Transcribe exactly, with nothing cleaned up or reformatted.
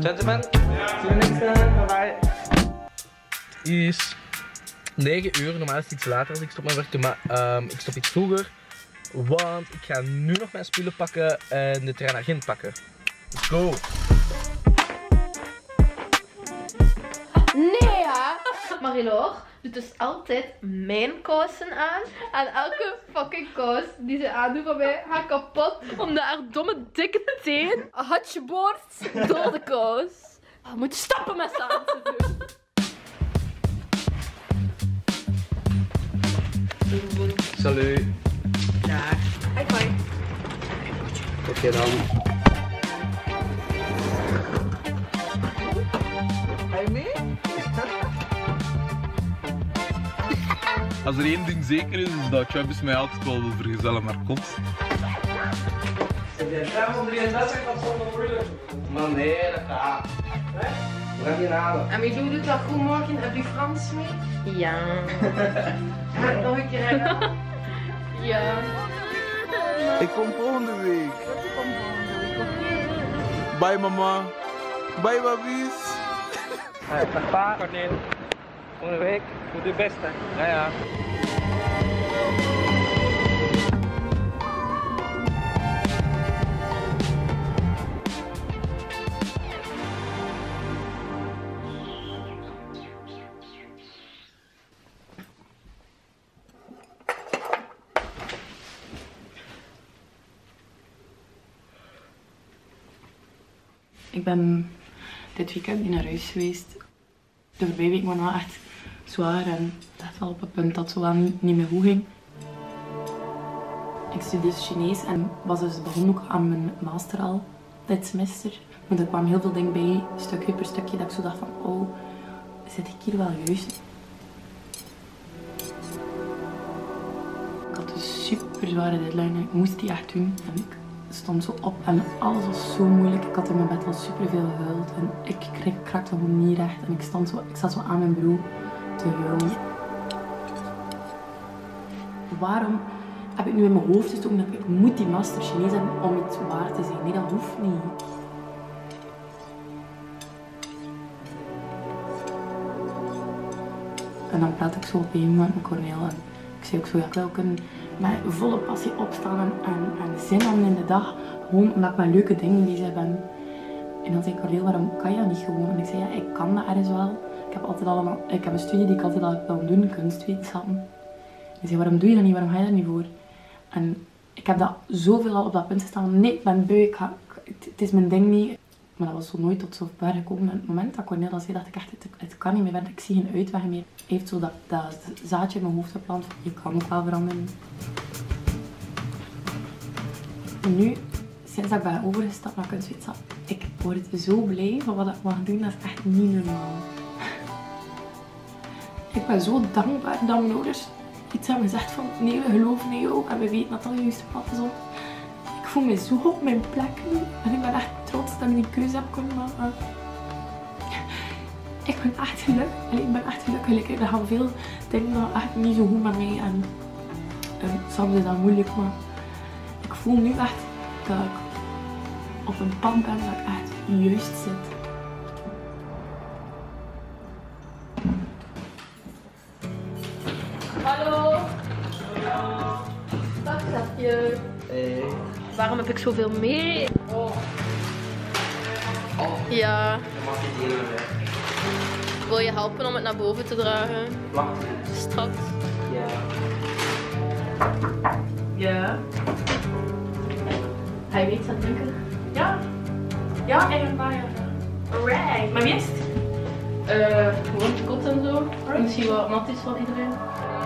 Gentlemen, yeah. See you next time. Bye bye. Is negen uur, normaal is het iets later als ik stop mijn werk, maar um, ik stop iets vroeger. Want ik ga nu nog mijn spullen pakken en de trein naar Gent pakken. Let's go! Nee hè! Marilor doet dus altijd mijn kousen aan. En elke fucking kous die ze aandoet van mij gaat kapot. Omdat haar domme dikke teen hatjeboord door de kous. We moeten stoppen met ze aan te doen. Salut! Dag! Hoi hoi! Oké dan. Ga je mee? Als er één ding zeker is, is dat Travis mij altijd wel wil vergezellen, maar komt. Zijn jij vijfhonderddrieëndertig van zonder moeilijk? Maar nee, dat gaat. We gaan hier halen. En wie doet dat goed morgen? Heb je Frans mee? Ja. Ga ik nog een keer herhalen? Ja. Ik kom volgende week. Ik kom volgende week, oké. Bye mama. Bye babies. Hey, papa, Korneel. Volgende week, doe je best hè. Ja ja. Ik ben dit weekend niet naar huis geweest. De voorbije week was nou echt zwaar en het was wel op het punt dat het zo wel niet, niet meer goed ging. Ik studeerde Chinees en was dus begonnen ook aan mijn master al dit semester. Maar er kwamen heel veel dingen bij, stukje per stukje, dat ik zo dacht van oh, zit ik hier wel juist? Ik had een super zware deadline, ik moest die echt doen. En ik stond zo op en alles was zo moeilijk. Ik had in mijn bed al superveel gehuild en ik kreeg krakte gewoon niet recht. En ik, stond zo, ik zat zo aan mijn bureau te huilen. Waarom heb ik nu in mijn hoofd gestoken dat ik moet die master Chinees hebben om iets waar te zijn? Nee, dat hoeft niet. En dan praat ik zo op een moment met mijn Korneel en ik zei ook zo, ja, ik wil ook een met volle passie opstaan en, en, en zin aan in de dag. Gewoon omdat ik met leuke dingen bezig ben. En dan zei ik, Korneel, waarom kan je dat niet gewoon? En ik zei, ja, ik kan dat ergens wel. Ik heb, altijd allemaal, ik heb een studie die ik altijd al wil doen, kunstwetenschappen. Hij zei, waarom doe je dat niet? Waarom ga je dat niet voor? En ik heb dat zoveel al op dat punt gestaan. Nee, ik ben beu, ik ga, het, het is mijn ding niet. Maar dat was zo nooit tot zo ver gekomen. En op het moment dat Korneel dat zei, dacht ik echt, het, het kan niet meer verder. Ik zie geen uitweg meer. Hij heeft zo dat, dat zaadje in mijn hoofd geplant. Je kan ook wel veranderen. En nu, sinds dat ik ben overgestapt naar kunstwetenschappen, ik word zo blij van wat ik mag doen. Dat is echt niet normaal. Ik ben zo dankbaar dat mijn ouders iets hebben gezegd van nee, we geloven in jou en we weten dat dat de juiste pad is op. Ik voel me zo op mijn plek nu en ik ben echt trots dat ik die keuze heb kunnen maken. Ik ben echt gelukkig en ik ben echt gelukkig. Er gaan veel dingen dat echt niet zo goed met mij en, en soms is dat moeilijk, maar ik voel nu echt dat ik op een pad ben dat ik echt juist zit. Hey. Waarom heb ik zoveel mee? Oh. Oh. Ja. Dat mag niet doen, hè. Wil je helpen om het naar boven te dragen? Wacht. Straks. Ja. Ja. Ga je iets aan het drinken? Ja. Ja, en een paar jaar. Alright. Maar wie is het? Uh, Rondje kot en zo. Alright. Misschien wel nat is van iedereen.